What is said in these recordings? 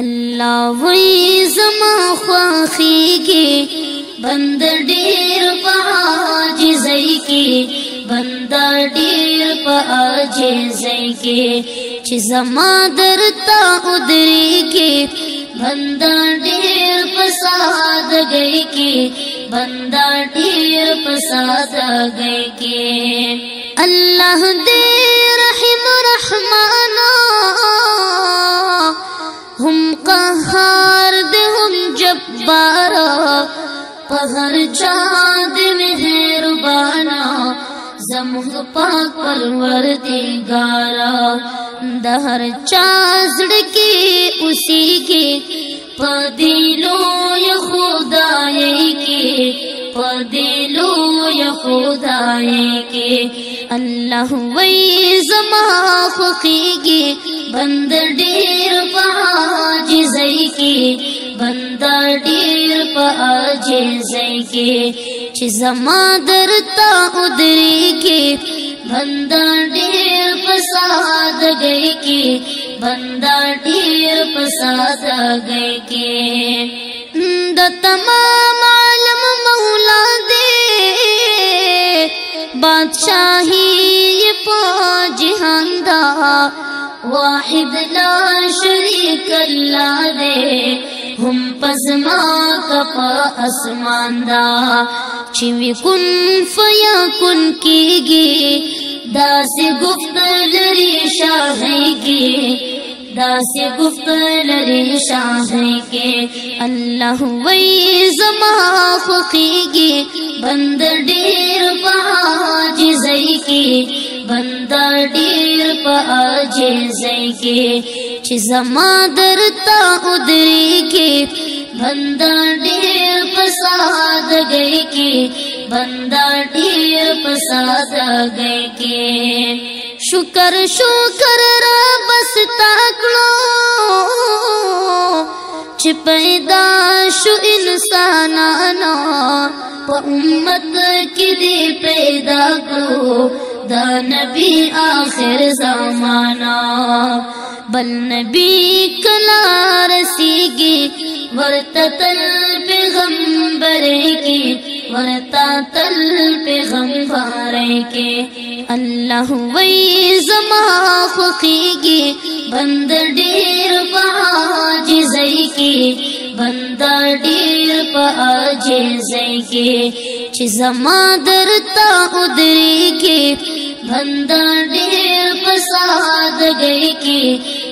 अल्लाह वही जमा ख्वाखी के बंद डेर पाज जई के बंदा डेर पाज जई के चिजमा दरता उदरी के बंदा डेर पसाद गई के बंदा डेर पसाद गई के अल्लाह दे रहम रहमाना हम कहार दे हम जब्बारा पहर चाँद मेहरबाना जमह पाक परवर दिगारा दहर चाजड़ के उसी के पदिलो या खुदाए के पदिलो या खुदाए के अल्लाह वही जमा खुकी के बंद डेर पाज जई के बंदा डेर पाज जई के चिजमा दरता उदरी के बंदा डेर पसाद गई के बंदा डेर पसाद गई के द तमाम आलम मौला दे बादशाही ये पाज हंदा वाहिद ला शरीक अल्लाह दे हम पजमा कपा आसमानदा चिवी कुन फया कुन कीगे दास गुफ्त लरी शाह के दास गुफ्त लरी शाह के अल्लाह वही जमा खुकीगे बंद डेर पाज जई के बंदा डेर पाज जई के चिजमा दरता उदरी के बंदा डेर पसाद गई के बंदा डेर पसाद गई के शुक्र शुक्र बस ताकलो छिपैदा शु इंसानाना उम्मत की दे पैदा करो दा नबी आखिर जमाना बल नबी कला रसीगे वरता तल पैगंबर के वरता तल पैगंबर के अल्लाह वही जमा खुकीगे बंद डेर पाज जई के बंदा डेर पाज जई के चिजमा दरता उदरी के बंदा डेर पसाद गई के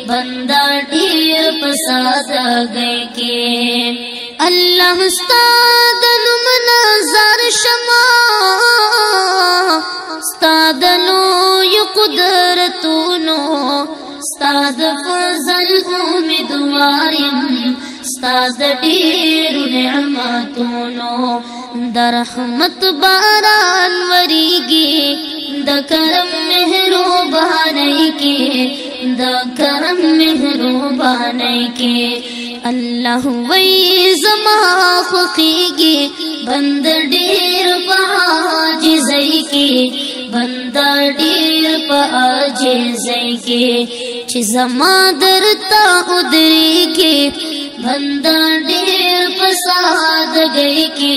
बंदा डेर पसाद गई के अल्लाह उस्तादनु मनाजार शमा उस्तादनु यु कुदरतुनो उस्ताद फजल उम्मीदवारिम उस्ताद डेर नेमतुनो दरहमत बारान वरीगे द करम मेहरो बहाने के द करम मेहरो बहाने के अल्लाह वही जमा खुकीगे बंद डेर पाज जई के बंदा डेर पाज जई के चिजमा दरता उदरी के बंदा डेर पसाद गई के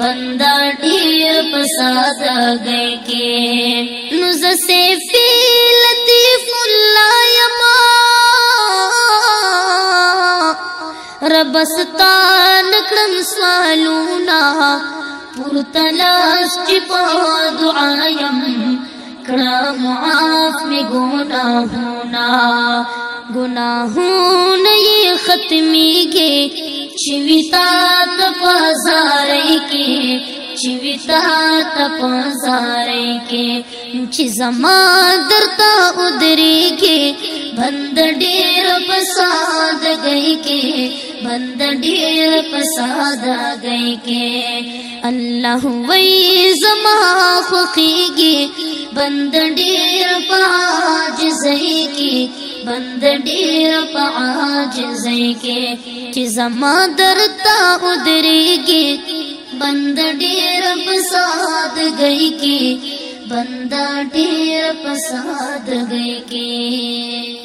बंदा डेर पसाद गई के नुज से फी लतीफुल्लाह यमा रबस्तान कलम सालूना पुरतलाश चिपा दुआयम कड़ा मुआफ में गुना होना गुनाहों नहीं खत्मी के चिविता तपाजारे के चिविता तपाजारे के चिजमा दरता उदरी के बंद डेर पसाद गई के बंद डेर पसाद गई के अल्लाह वही जमा खुकीगे बंद डेर पाज जई के बंद डेर पाज जई के चिजमा दरता उदरी के बंद डेर पसाद गई के बंदा डेर पसाद गई के।